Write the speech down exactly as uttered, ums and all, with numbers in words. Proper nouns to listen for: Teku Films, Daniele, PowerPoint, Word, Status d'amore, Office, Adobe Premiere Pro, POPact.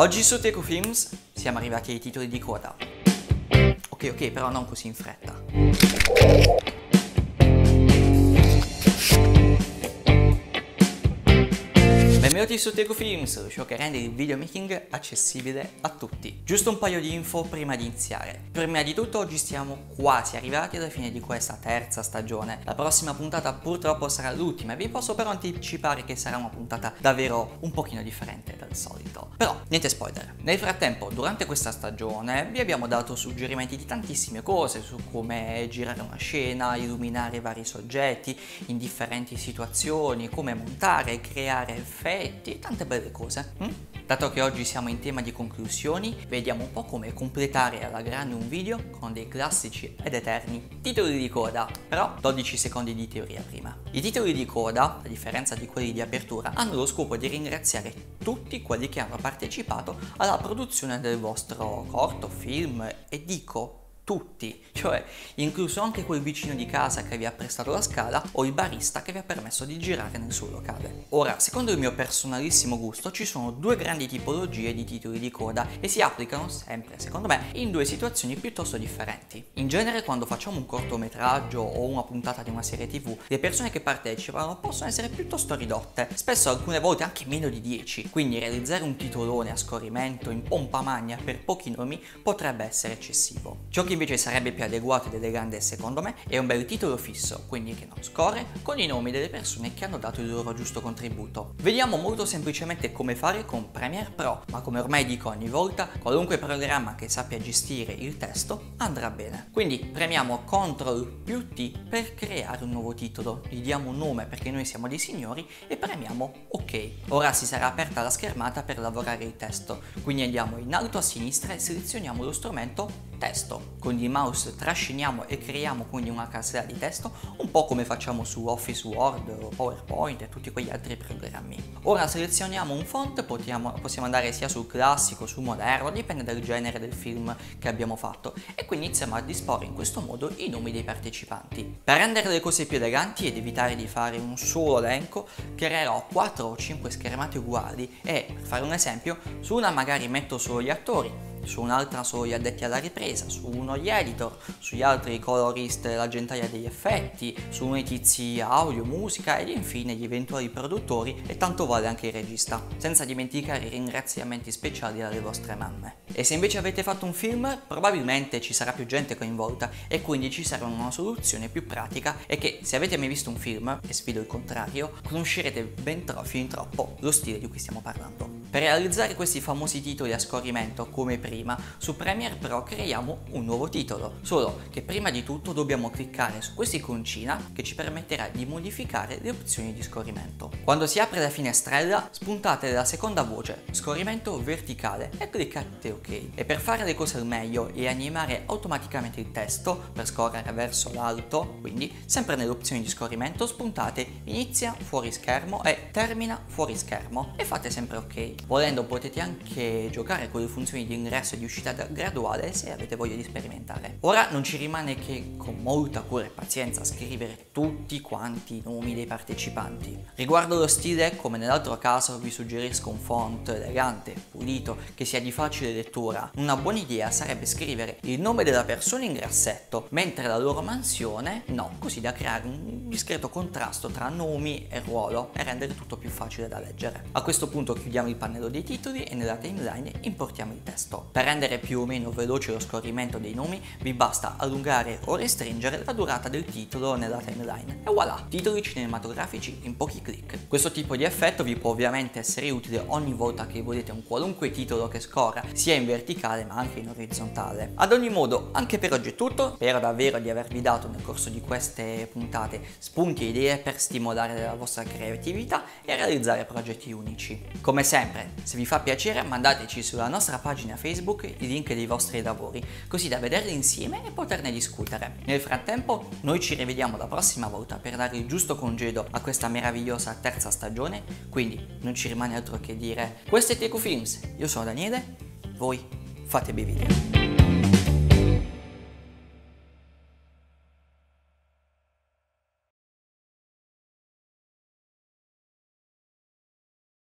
Oggi su Teku Films siamo arrivati ai titoli di coda. Ok, ok, però non così in fretta. Benvenuti su Teku Films, lo show che rende il videomaking accessibile a tutti. Giusto un paio di info prima di iniziare. Prima di tutto, oggi siamo quasi arrivati alla fine di questa terza stagione. La prossima puntata purtroppo sarà l'ultima e vi posso però anticipare che sarà una puntata davvero un pochino differente dal solito. Però niente spoiler. Nel frattempo, durante questa stagione vi abbiamo dato suggerimenti di tantissime cose su come girare una scena, illuminare vari soggetti in differenti situazioni, come montare, creare effetti, tante belle cose. Hm? Dato che oggi siamo in tema di conclusioni, vediamo un po' come completare alla grande un video con dei classici ed eterni titoli di coda. Però dodici secondi di teoria prima. I titoli di coda, a differenza di quelli di apertura, hanno lo scopo di ringraziare tutti quelli che hanno partecipato alla produzione del vostro corto, film, e dico tutti, cioè incluso anche quel vicino di casa che vi ha prestato la scala o il barista che vi ha permesso di girare nel suo locale. Ora, secondo il mio personalissimo gusto, ci sono due grandi tipologie di titoli di coda e si applicano sempre, secondo me, in due situazioni piuttosto differenti. In genere, quando facciamo un cortometraggio o una puntata di una serie tv, le persone che partecipano possono essere piuttosto ridotte, spesso alcune volte anche meno di dieci, quindi realizzare un titolone a scorrimento in pompa magna per pochi nomi potrebbe essere eccessivo. Ciò che invece sarebbe più adeguato ed elegante, secondo me, è un bel titolo fisso, quindi che non scorre, con i nomi delle persone che hanno dato il loro giusto contributo. Vediamo molto semplicemente come fare con Premiere Pro, ma come ormai dico ogni volta, qualunque programma che sappia gestire il testo andrà bene. Quindi premiamo Ctrl più T per creare un nuovo titolo, gli diamo un nome perché noi siamo dei signori e premiamo ok. Ora si sarà aperta la schermata per lavorare il testo, quindi andiamo in alto a sinistra e selezioniamo lo strumento testo. Con il mouse trasciniamo e creiamo quindi una casella di testo, un po' come facciamo su Office, Word o PowerPoint e tutti quegli altri programmi. Ora selezioniamo un font, possiamo, possiamo andare sia sul classico, sul moderno, dipende dal genere del film che abbiamo fatto, e quindi iniziamo a disporre in questo modo i nomi dei partecipanti. Per rendere le cose più eleganti ed evitare di fare un solo elenco, creerò quattro o cinque schermate uguali e, per fare un esempio, su una magari metto solo gli attori, su un'altra solo gli addetti alla ripresa, su uno gli editor, sugli altri i colorist, la gentaia degli effetti, su uno i tizi audio, musica ed infine gli eventuali produttori e tanto vale anche il regista, senza dimenticare i ringraziamenti speciali alle vostre mamme. E se invece avete fatto un film, probabilmente ci sarà più gente coinvolta e quindi ci sarà una soluzione più pratica e che, se avete mai visto un film, e sfido il contrario, conoscerete ben tro- fin troppo lo stile di cui stiamo parlando. Per realizzare questi famosi titoli a scorrimento, come prima, su Premiere Pro creiamo un nuovo titolo, solo che prima di tutto dobbiamo cliccare su questa iconcina che ci permetterà di modificare le opzioni di scorrimento. Quando si apre la finestrella, spuntate la seconda voce, scorrimento verticale, e cliccate ok. E per fare le cose al meglio e animare automaticamente il testo per scorrere verso l'alto, quindi sempre nelle opzioni di scorrimento spuntate inizia fuori schermo e termina fuori schermo e fate sempre ok. Volendo potete anche giocare con le funzioni di ingresso e di uscita graduale se avete voglia di sperimentare. Ora non ci rimane che con molta cura e pazienza scrivere tutti quanti i nomi dei partecipanti. Riguardo lo stile, come nell'altro caso, vi suggerisco un font elegante, pulito, che sia di facile lettura. Una buona idea sarebbe scrivere il nome della persona in grassetto, mentre la loro mansione no, così da creare un discreto contrasto tra nomi e ruolo e rendere tutto più facile da leggere. A questo punto chiudiamo il pannello dei titoli e nella timeline importiamo il testo. Per rendere più o meno veloce lo scorrimento dei nomi vi basta allungare o restringere la durata del titolo nella timeline e voilà, titoli cinematografici in pochi click. Questo tipo di effetto vi può ovviamente essere utile ogni volta che volete un qualunque titolo che scorra sia in verticale ma anche in orizzontale. Ad ogni modo, anche per oggi è tutto. Spero davvero di avervi dato nel corso di queste puntate spunti e idee per stimolare la vostra creatività e realizzare progetti unici. Come sempre, se vi fa piacere mandateci sulla nostra pagina Facebook i link dei vostri lavori, così da vederli insieme e poterne discutere. Nel frattempo noi ci rivediamo la prossima volta per dare il giusto congedo a questa meravigliosa terza stagione, quindi non ci rimane altro che dire: questo è Teku Films, io sono Daniele, voi fate bei video.